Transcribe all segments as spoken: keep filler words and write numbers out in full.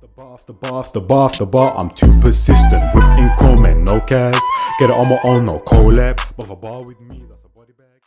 The bath, the bath, the bath, the bar. I'm too persistent with income and no cash. Get it on my own, no collab. But a bar with me, that's a body bag.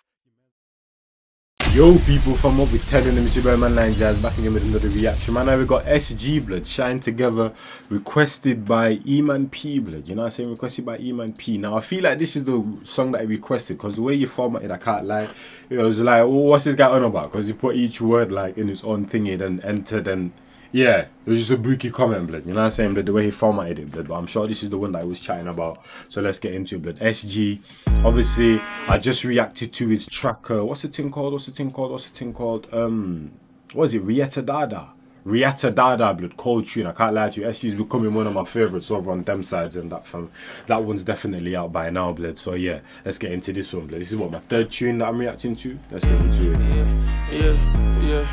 Yo, people, from up with Ted and the Mister Man Line Jazz back again with another reaction. Man, now we got S G blood, Shine Together, requested by Eman P blood. You know what I'm saying? Requested by Eman P. Now I feel like this is the song that I requested because the way you formatted, I can't lie. It was like, oh, what's this guy on about? Because he put each word like in his own thingy, then entered and. Yeah, it was just a bookie comment, blood. You know what I'm saying, blood? The way he formatted it, blood. But I'm sure this is the one that I was chatting about. So let's get into it, blood. S G, obviously, I just reacted to his track. Uh, what's the thing called? What's the thing called? What's the thing called? Um, what is it? Rieta Dada. Rieta Dada, blood. Cold tune. I can't lie to you. S G's becoming one of my favorites over on them sides and that fam. That one's definitely out by now, blood. So yeah, let's get into this one, blood. This is what, my third tune that I'm reacting to. Let's get into it. Yeah, yeah, yeah.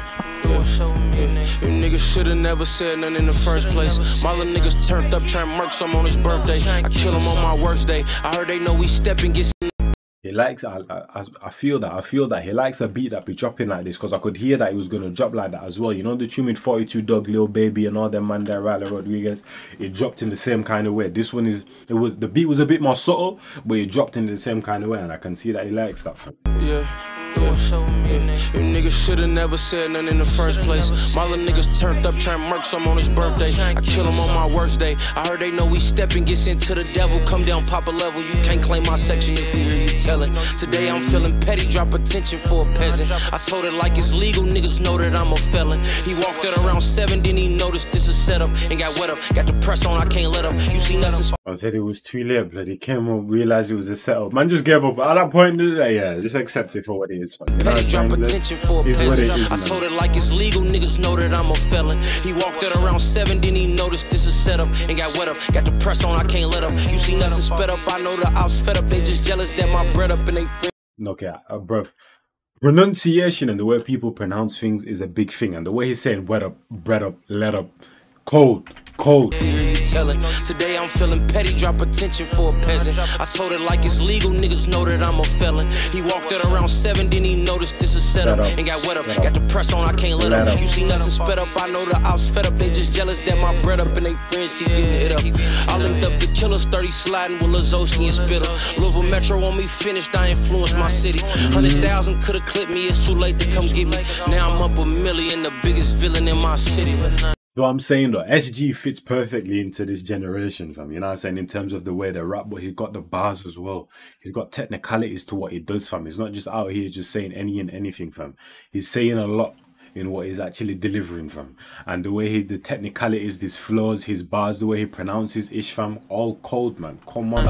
So you niggas should've never said nothing in the first place. My little niggas turned up, trying mercs, I'm on his birthday. I kill him on my worst day. I heard they know we step and get. He likes, I, I, I feel that, I feel that he likes a beat that be dropping like this, because I could hear that he was going to drop like that as well. You know the tune with forty-two Dog, Lil Baby and all them man there, Riley Rodriguez, it dropped in the same kind of way. This one is, it was, the beat was a bit more subtle, but it dropped in the same kind of way, and I can see that he likes that. Yeah. Yeah. Yeah. You niggas should've never said nothing in the first place. My little niggas turned up, trying mercs, I'm on his birthday. I kill him on my worst day. I heard they know we stepping, gets into the devil. Come down, pop a level. You can't claim my section if we hear you telling. Today I'm feeling petty, drop attention for a peasant. I told it like it's legal, niggas know that I'm a felon. He walked at around seven, then he noticed this is set up and got wet up. Got the press on, I can't let up. You see nothing. I said it was too late, bloody came up, realised it was a setup. Man just gave up. At that point, yeah, just accept it for what it is. You know what I'm saying, for a what it is, I told it like it's legal, niggas know that I'm a felon. He walked at around seven, then he noticed this is set up and got wet up. Got the press on, I can't let up. You see nothing sped up, I know that I was fed up. They just jealous that my bread up and they. Okay, uh, bruv. Pronunciation and the way people pronounce things is a big thing. And the way he's saying wet up, bread up, let up, cold. Cold. Today I'm feeling petty, drop attention for a peasant. I told it like it's legal, niggas know that I'm a felon. He walked at around seven, then he noticed this is set up and got wet up. Got the press on, I can't let up. You see nothing sped up, I know that I was fed up. They just jealous that my bread up and they friends keep getting hit up. I linked up the killers, thirty sliding with Lazoski and Spitter. Louisville Metro on me finished, I influenced my city. one hundred thousand could've clipped me, it's too late to come get me. Now I'm up a million, the biggest villain in my city. So I'm saying though, S G fits perfectly into this generation, fam. You know what I'm saying? In terms of the way they rap, but he's got the bars as well. He's got technicalities to what he does, fam. He's not just out here just saying any and anything, fam. He's saying a lot in what he's actually delivering, fam. And the way he, the technicalities, his flaws, his bars, the way he pronounces ish, fam, all cold, man. Come on.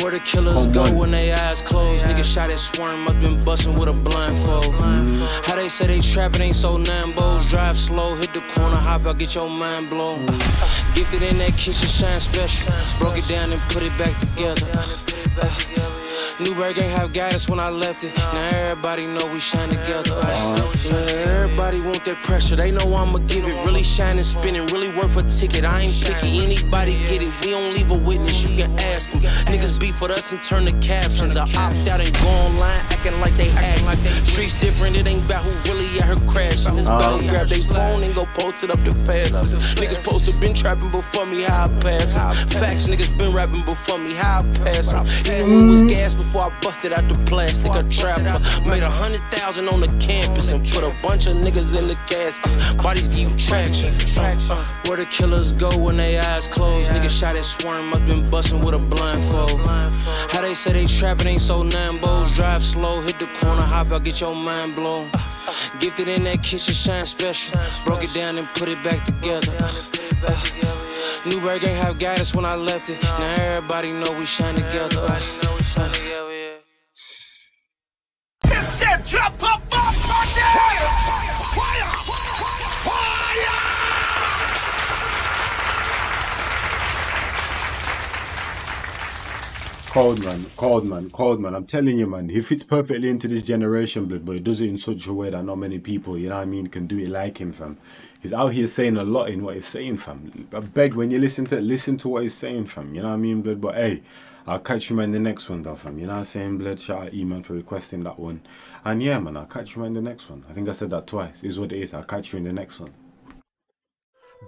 Where the killers Come go on. When they eyes closed. Nigga shot at swarm up been busting with a blindfold. Mm. How they say they trapping ain't so Lambos. Drive slow, hit the corner, hop out, get your mind blown. Mm. Gifted in that kitchen, shine special. Broke it down and put it back together. Newburgh ain't have guidance when I left it. Now everybody know we shine together. Everybody want that pressure. They know I'ma give it. Really shine and spinning. Really worth a ticket. I ain't picky. Anybody get it. We don't leave a witness. You can ask them. Niggas beef with us and turn the captions. I opt out and go online acting like they act. Streets different. It ain't about who really at her crash. It's about who grab they phone and go post it up the feds. Niggas supposed to been trapping before me. How I pass them. Facts niggas been rapping before me. How I pass them. Even who was gas before. Before I busted out the plastic, a trapper made a hundred thousand on the campus and put a bunch of niggas in the caskets. Bodies give you traction. Uh, where the killers go when they eyes closed? Niggas shot at swarm up been busting with a blindfold. How they say they trapping ain't so Lambos. Drive slow, hit the corner, hop out, get your mind blown. Gifted in that kitchen, shine special. Broke it down and put it back together. Uh, Newburgh ain't have guidance when I left it. Now everybody know we shine together. Drop up on my day! Fire! Fire! Cold man, cold man, cold man. I'm telling you, man, he fits perfectly into this generation, blood, but he does it in such a way that not many people, you know what I mean, can do it like him, fam. He's out here saying a lot in what he's saying, fam. I beg when you listen to it, listen to what he's saying, fam. You know what I mean, blood? But hey, I'll catch you man in the next one, though, fam. You know what I'm saying, blood? Shout out E-man for requesting that one. And yeah, man, I'll catch you man in the next one. I think I said that twice. Is what it is. I'll catch you in the next one.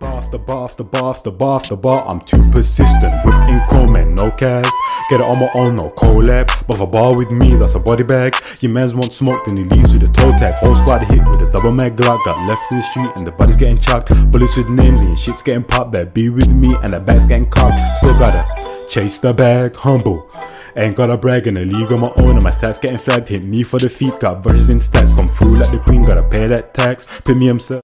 Bar after bar after bar after bar after bar, I'm too persistent with income and no cash. Get it on my own, no collab. But if a bar with me, that's a body bag. Your man's want smoke, then he leaves with a toe tag. Whole squad hit with a double mag Glock. Got left in the street and the body's getting chucked. Bullets with names and your shit's getting popped. Better be with me and the bag's getting cocked. Still gotta chase the bag, humble. Ain't gotta brag in a league on my own, and my stats getting flagged. Hit me for the feet, got verses in stats. Come through like the queen, gotta pay that tax. Premium sir.